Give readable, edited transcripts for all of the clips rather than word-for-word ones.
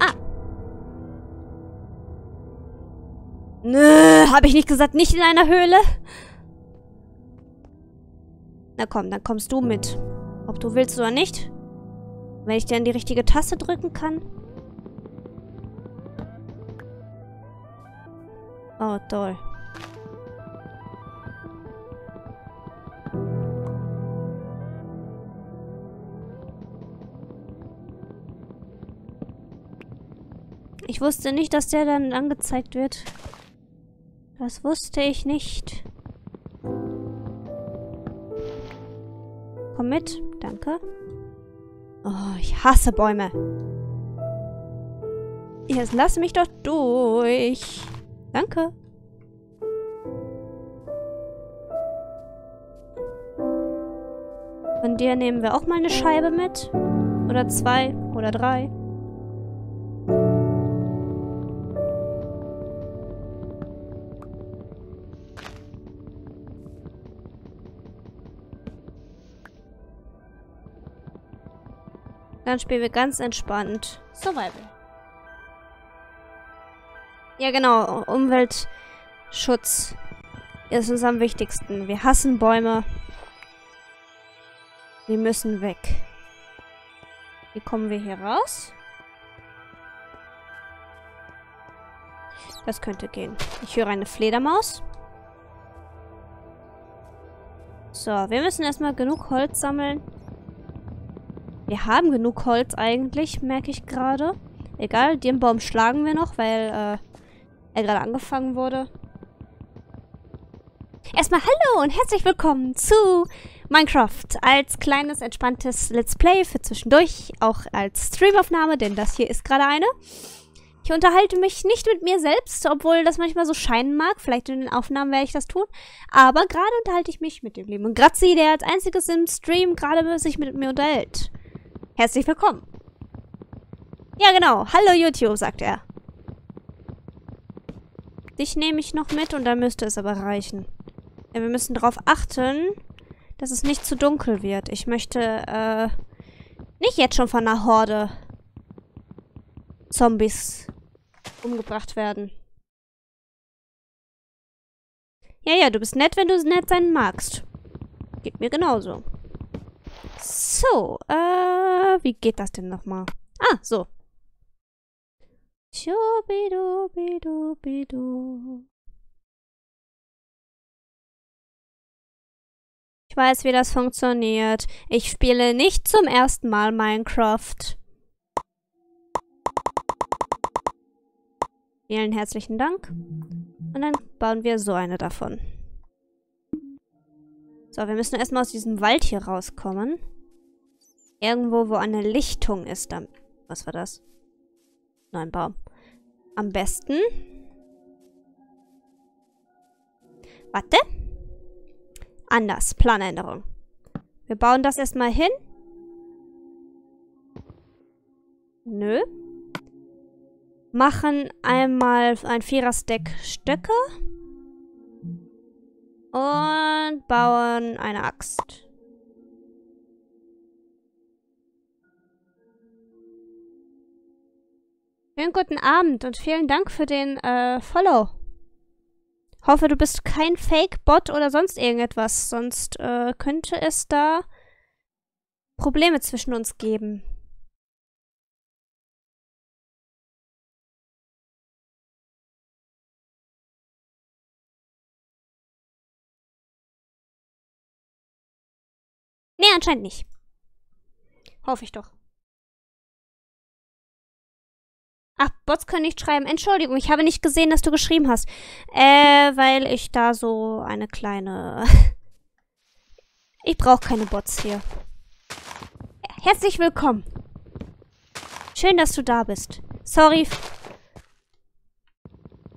Ah. Nö, habe ich nicht gesagt, nicht in einer Höhle? Na komm, dann kommst du mit. Ob du willst oder nicht. Wenn ich denn die richtige Taste drücken kann. Oh, toll. Ich wusste nicht, dass der dann angezeigt wird. Das wusste ich nicht. Komm mit. Danke. Oh, ich hasse Bäume. Jetzt lass mich doch durch. Danke. Von dir nehmen wir auch mal eine Scheibe mit. Oder zwei. Oder drei. Dann spielen wir ganz entspannt Survival. Ja genau, Umweltschutz ist uns am wichtigsten. Wir hassen Bäume. Wir müssen weg. Wie kommen wir hier raus? Das könnte gehen. Ich höre eine Fledermaus. So, wir müssen erstmal genug Holz sammeln. Wir haben genug Holz eigentlich, merke ich gerade. Egal, den Baum schlagen wir noch, weil er gerade angefangen wurde. Erstmal hallo und herzlich willkommen zu Minecraft. Als kleines, entspanntes Let's Play für zwischendurch, auch als Streamaufnahme, denn das hier ist gerade eine. Ich unterhalte mich nicht mit mir selbst, obwohl das manchmal so scheinen mag. Vielleicht in den Aufnahmen werde ich das tun. Aber gerade unterhalte ich mich mit dem lieben Grazi, der als einziges im Stream gerade sich mit mir unterhält. Herzlich willkommen. Ja, genau. Hallo YouTube, sagt er. Dich nehme ich noch mit und dann müsste es aber reichen. Ja, wir müssen darauf achten, dass es nicht zu dunkel wird. Ich möchte nicht jetzt schon von einer Horde Zombies umgebracht werden. Ja, ja, du bist nett, wenn du nett sein magst. Geht mir genauso. So, wie geht das denn nochmal? Ah, so. Ich weiß, wie das funktioniert. Ich spiele nicht zum ersten Mal Minecraft. Vielen herzlichen Dank. Und dann bauen wir so eine davon. So, wir müssen erstmal aus diesem Wald hier rauskommen. Irgendwo, wo eine Lichtung ist. Dann, was war das? Nein, Baum. Am besten. Warte. Anders. Planänderung. Wir bauen das erstmal hin. Nö. Machen einmal ein 4er-Stack Stöcke. Und bauen eine Axt. Schönen guten Abend und vielen Dank für den Follow. Hoffe, du bist kein Fake-Bot oder sonst irgendetwas. Sonst könnte es da Probleme zwischen uns geben. Nee, anscheinend nicht. Hoffe ich doch. Ach, Bots können nicht schreiben. Entschuldigung, ich habe nicht gesehen, dass du geschrieben hast. Weil ich da so eine kleine... Ich brauche keine Bots hier. Herzlich willkommen. Schön, dass du da bist. Sorry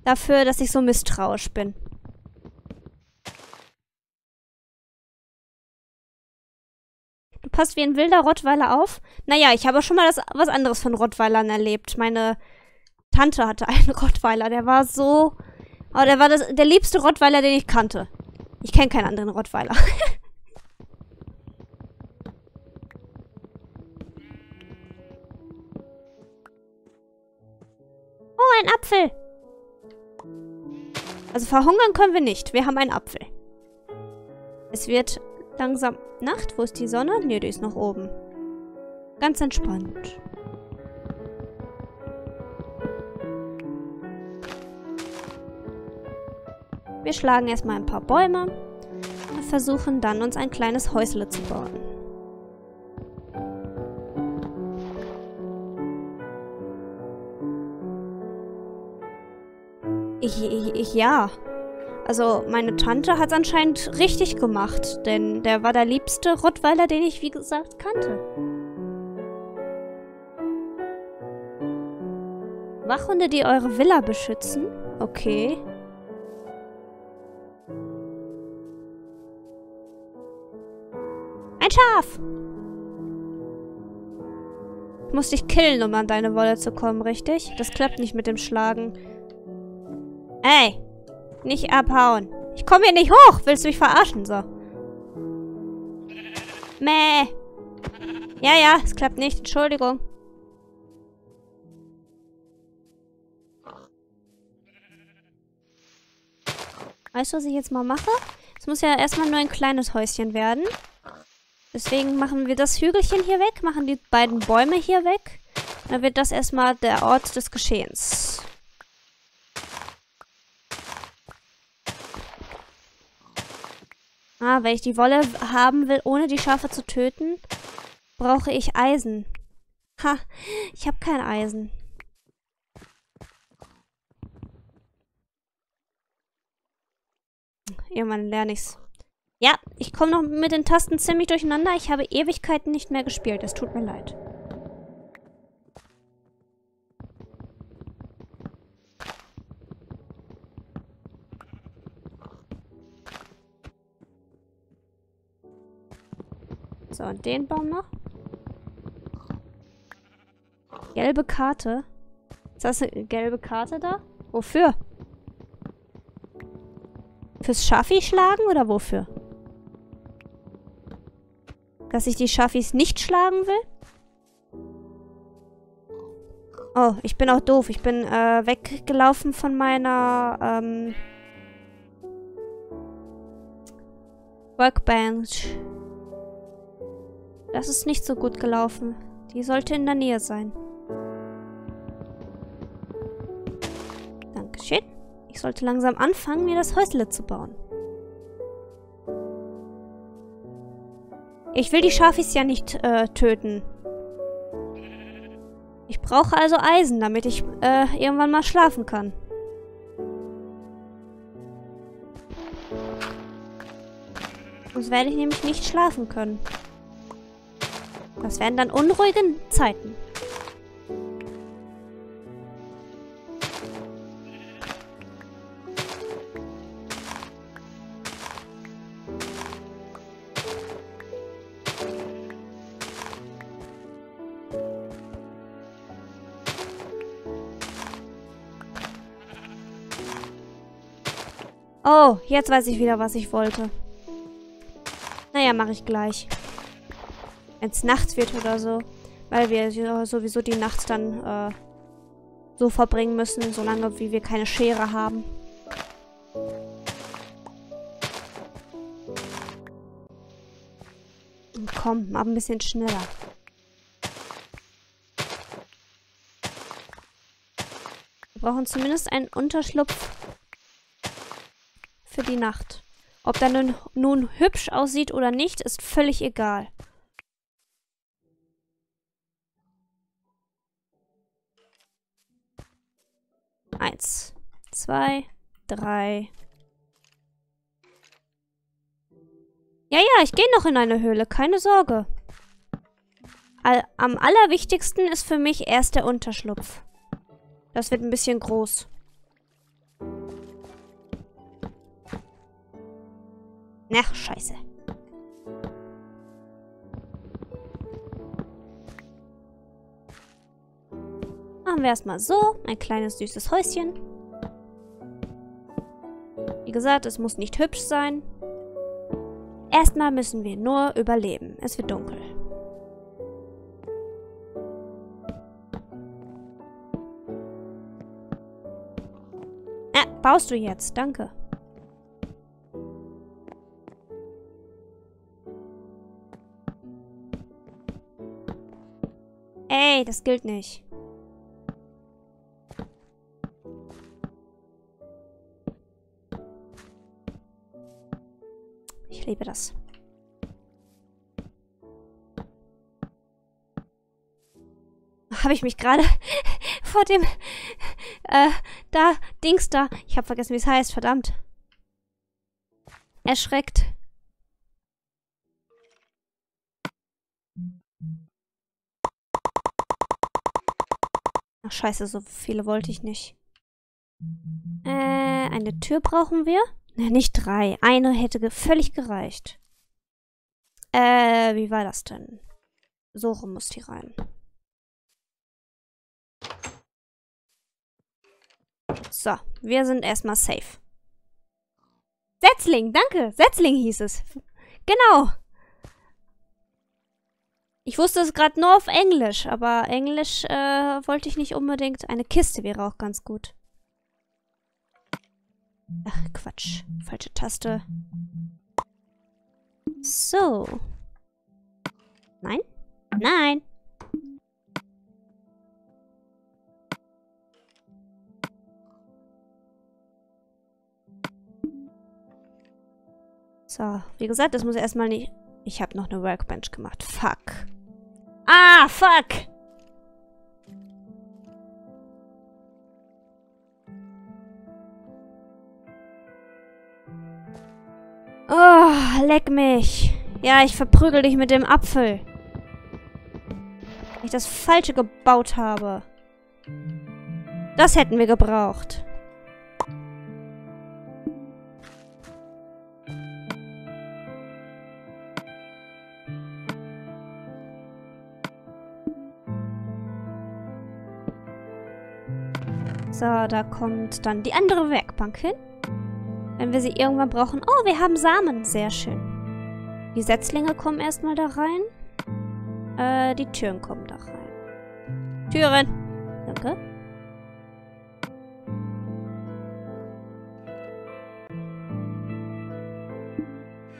dafür, dass ich so misstrauisch bin. Du passt wie ein wilder Rottweiler auf. Naja, ich habe schon mal was anderes von Rottweilern erlebt. Meine Tante hatte einen Rottweiler. Der war so... Oh, der war der liebste Rottweiler, den ich kannte. Ich kenne keinen anderen Rottweiler. einen Apfel. Also verhungern können wir nicht. Wir haben einen Apfel. Es wird langsam Nacht. Wo ist die Sonne? Ne, die ist noch oben. Ganz entspannt. Wir schlagen erstmal ein paar Bäume und versuchen dann, uns ein kleines Häusle zu bauen. Ja. Also, meine Tante hat es anscheinend richtig gemacht, denn der war der liebste Rottweiler, den ich, wie gesagt, kannte. Wachhunde, die eure Villa beschützen? Okay. Ein Schaf! Ich muss dich killen, um an deine Wolle zu kommen, richtig? Das klappt nicht mit dem Schlagen. Ey! Nicht abhauen. Ich komme hier nicht hoch. Willst du mich verarschen? So. Mäh. Ja, es klappt nicht. Entschuldigung. Weißt du, was ich jetzt mal mache? Es muss ja erstmal nur ein kleines Häuschen werden. Deswegen machen wir das Hügelchen hier weg, machen die beiden Bäume hier weg. Dann wird das erstmal der Ort des Geschehens. Ah, wenn ich die Wolle haben will, ohne die Schafe zu töten, brauche ich Eisen. Ha, ich habe kein Eisen. Irgendwann lerne ich's. Ja, ich komme noch mit den Tasten ziemlich durcheinander. Ich habe Ewigkeiten nicht mehr gespielt. Es tut mir leid. So, und den Baum noch. Gelbe Karte. Ist das eine gelbe Karte da? Wofür? Fürs Schaffi schlagen oder wofür? Dass ich die Schaffis nicht schlagen will? Oh, ich bin auch doof. Ich bin weggelaufen von meiner Workbench. Das ist nicht so gut gelaufen. Die sollte in der Nähe sein. Dankeschön. Ich sollte langsam anfangen, mir das Häusle zu bauen. Ich will die Schafis ja nicht töten. Ich brauche also Eisen, damit ich irgendwann mal schlafen kann. Sonst werde ich nämlich nicht schlafen können. Das wären dann unruhige Zeiten. Oh, jetzt weiß ich wieder, was ich wollte. Naja, mache ich gleich. Wenn es nachts wird oder so. Weil wir sowieso die Nacht dann so verbringen müssen, solange wie wir keine Schere haben. Und komm, mal ein bisschen schneller. Wir brauchen zumindest einen Unterschlupf für die Nacht. Ob der nun hübsch aussieht oder nicht, ist völlig egal. Eins, zwei, drei. Ja, ich gehe noch in eine Höhle, keine Sorge. Am allerwichtigsten ist für mich erst der Unterschlupf. Das wird ein bisschen groß. Na, scheiße. Machen wir erstmal so. Ein kleines, süßes Häuschen. Wie gesagt, es muss nicht hübsch sein. Erstmal müssen wir nur überleben. Es wird dunkel. Baust du jetzt? Danke. Ey, das gilt nicht. Ich liebe das. Habe ich mich gerade vor dem Dings da. Ich habe vergessen, wie es heißt, verdammt. Erschreckt. Ach scheiße, so viele wollte ich nicht. Eine Tür brauchen wir. Ne, nicht drei. Eine hätte völlig gereicht. Wie war das denn? So rum muss die rein. So, wir sind erstmal safe. Setzling, danke. Setzling hieß es. Genau. Ich wusste es gerade nur auf Englisch, aber Englisch wollte ich nicht unbedingt. Eine Kiste wäre auch ganz gut. Ach, Quatsch. Falsche Taste. So. Nein? Nein. So, wie gesagt, das muss erstmal nicht... Ich habe noch eine Workbench gemacht. Fuck. Ah, fuck! Oh, leck mich. Ja, ich verprügel dich mit dem Apfel. Weil ich das Falsche gebaut habe. Das hätten wir gebraucht. So, da kommt dann die andere Werkbank hin. Wenn wir sie irgendwann brauchen. Oh, wir haben Samen. Sehr schön. Die Setzlinge kommen erstmal da rein. Die Türen kommen da rein. Türen. Danke.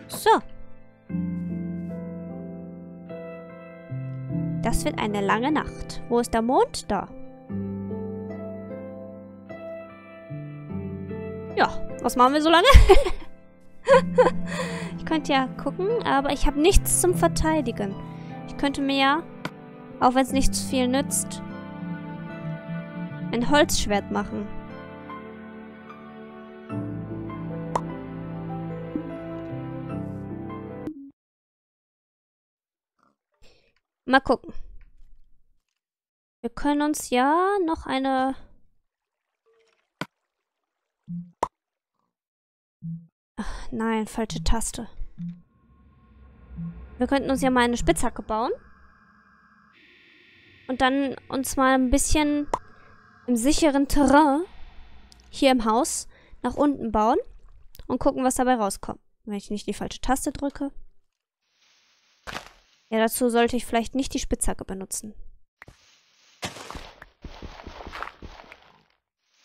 So. Das wird eine lange Nacht. Wo ist der Mond? Da. Ja, was machen wir so lange? Ich könnte ja gucken, aber ich habe nichts zum Verteidigen. Ich könnte mir ja, auch wenn es nicht zu viel nützt, ein Holzschwert machen. Mal gucken. Wir können uns ja noch eine... Ach, nein, falsche Taste. Wir könnten uns ja mal eine Spitzhacke bauen. Und dann uns mal ein bisschen im sicheren Terrain hier im Haus nach unten bauen. Und gucken, was dabei rauskommt. Wenn ich nicht die falsche Taste drücke. Ja, dazu sollte ich vielleicht nicht die Spitzhacke benutzen.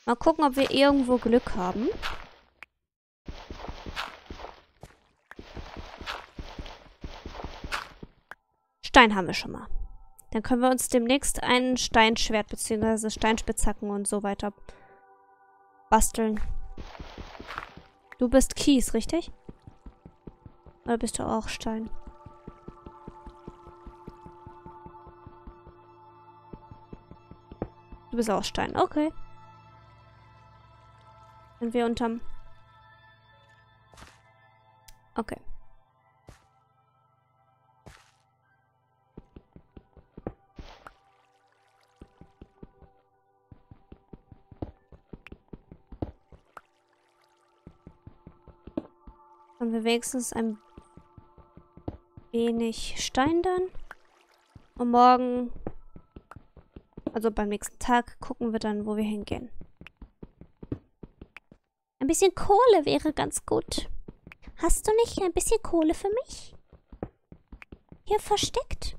Mal gucken, ob wir irgendwo Glück haben. Stein haben wir schon mal. Dann können wir uns demnächst ein Steinschwert bzw. Steinspitzhacken und so weiter basteln. Du bist Kies, richtig? Oder bist du auch Stein? Du bist auch Stein, okay. Sind wir unterm... Okay. Haben wir wenigstens ein wenig Stein dann. Und morgen, also beim nächsten Tag, gucken wir dann, wo wir hingehen. Ein bisschen Kohle wäre ganz gut. Hast du nicht ein bisschen Kohle für mich? Hier versteckt?